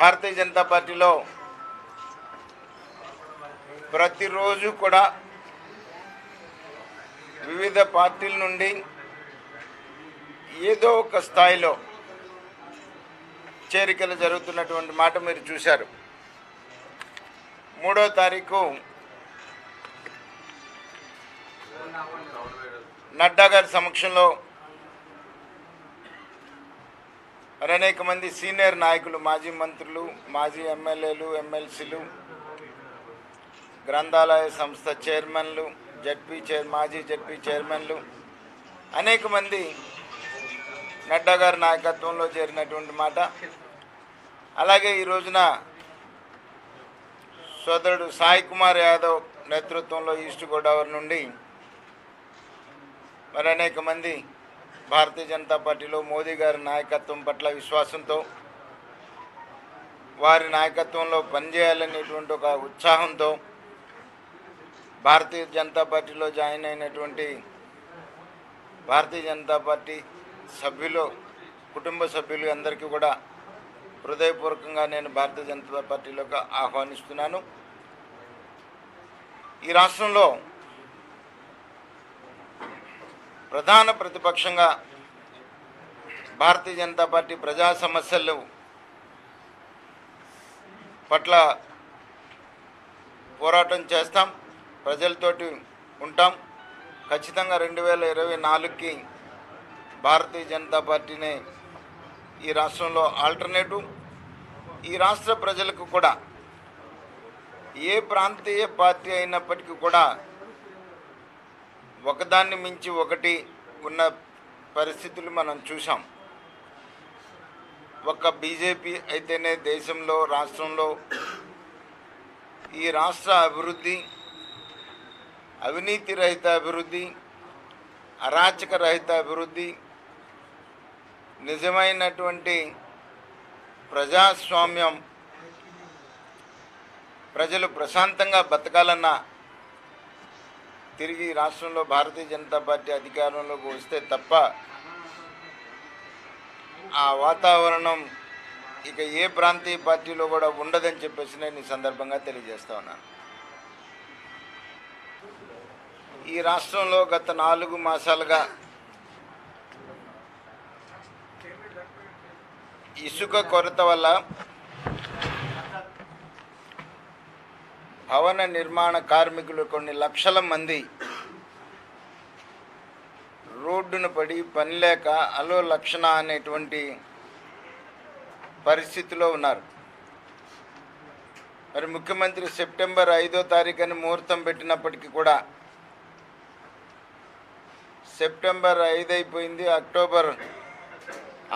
Bharatiya Janata party प्रति रोजू विविध पार्टील नुंडी ఏదో ఒక స్థాయిలో చేరికలు జరుగుతున్నటువంటి మాట మీరు చూశారు। 3వ తారీఖు నడ్డా గారి సమక్షంలో అనేక మంది సీనియర్ నాయకులు, మాజీ మంత్రులు, మాజీ ఎమ్మెల్యేలు, ఎమ్మెల్సీలు, గ్రంథాలయ సంస్థ చైర్మన్లు, మాజీ జడ్పీ చైర్మన్లు అనేక మంది నడ్డా గారి నాయకత్వంలో చేరినటువంటి మాట। అలాగే ఈ రోజున సోదరుడు సాయి కుమార్ యాదవ్ నేతృత్వంలో ఈస్ట్ గోదావరి నుండి మరి అనేక మంది భారతీయ జనతా పార్టీలో మోదీ గారి నాయకత్వం పట్ల విశ్వాసంతో వారి నాయకత్వంలో పనిచేయాలనేటువంటి ఒక ఉత్సాహంతో భారతీయ జనతా పార్టీలో జాయిన్ అయినటువంటి భారతీయ జనతా పార్టీ సభ్యులు, కుటుంబ సభ్యులు అందరికీ కూడా హృదయపూర్వకంగా నేను భారతీయ జనతా పార్టీలోకి ఆహ్వానిస్తున్నాను। ఈ రాష్ట్రంలో ప్రధాన ప్రతిపక్షంగా భారతీయ జనతా పార్టీ ప్రజా సమస్యలు పట్ల పోరాటం చేస్తాం, ప్రజలతోటి ఉంటాం। ఖచ్చితంగా 2024కి భారతీయ జనతా పార్టీనే ఈ రాష్ట్రంలో ఆల్టర్నేటివ్, ఈ రాష్ట్ర ప్రజలకు కూడా ఏ ప్రాంతీయ పార్టీ అయినప్పటికీ కూడా ఒకదాన్ని మించి ఒకటి ఉన్న పరిస్థితులు మనం చూసాం। ఒక బీజేపీ అయితేనే దేశంలో, రాష్ట్రంలో ఈ రాష్ట్ర అభివృద్ధి, అవినీతి రహిత అభివృద్ధి, అరాచక రహిత అభివృద్ధి, నిజమైనటువంటి ప్రజాస్వామ్యం, ప్రజలు ప్రశాంతంగా బతకాలన్న తిరిగి రాష్ట్రంలో భారతీయ జనతా పార్టీ అధికారంలోకి వస్తే తప్ప ఆ వాతావరణం ఇక ఏ ప్రాంతీయ పార్టీలో కూడా ఉండదని చెప్పేసి నేను ఈ సందర్భంగా తెలియజేస్తా ఉన్నాను। ఈ రాష్ట్రంలో గత 4 మాసాలుగా ఇసుక కొరత వల్ల, భవన నిర్మాణ కార్మికులు కొన్ని లక్షల మంది రోడ్డున పడి పని లేక అలో లక్షణ అనేటువంటి పరిస్థితిలో ఉన్నారు। మరి ముఖ్యమంత్రి సెప్టెంబర్ 5వ తారీఖు అని ముహూర్తం పెట్టినప్పటికీ కూడా సెప్టెంబర్ 5 అయిపోయింది, అక్టోబర్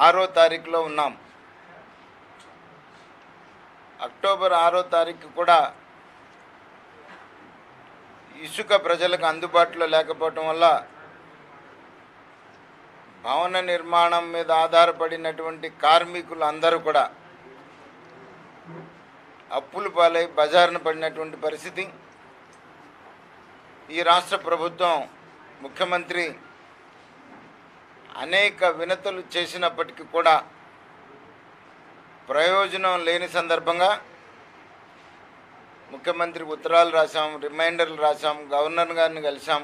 6వ తారీఖులో ఉన్నాం। అక్టోబర్ 6వ తారీఖు కూడా ఇసుక ప్రజలకు అందుబాటులో లేకపోవటం వల్ల భవన నిర్మాణం మీద ఆధారపడినటువంటి కార్మికులు అందరూ కూడా అప్పులు పాలై బజారున పడినటువంటి పరిస్థితి। ఈ రాష్ట్ర ప్రభుత్వం, ముఖ్యమంత్రి అనేక వినతులు చేసినప్పటికీ కూడా ప్రయోజనం లేని సందర్భంగా ముఖ్యమంత్రికి ఉత్తరాలు రాశాం, రిమైండర్లు రాశాం, గవర్నర్ గారిని కలిశాం,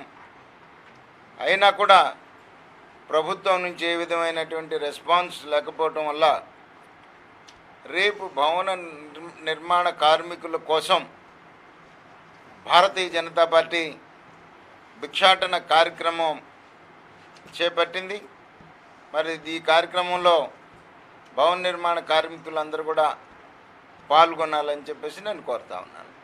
అయినా కూడా ప్రభుత్వం నుంచి ఏ విధమైనటువంటి రెస్పాన్స్ లేకపోవడం వల్ల రేపు భవన నిర్మాణ కార్మికుల కోసం భారతీయ జనతా పార్టీ భిక్షాటన కార్యక్రమం చేపట్టింది। మరి ఈ కార్యక్రమంలో భవన నిర్మాణ కార్మికులందరూ కూడా పాల్గొనాలని చెప్పేసి నేను కోరుతా ఉన్నాను।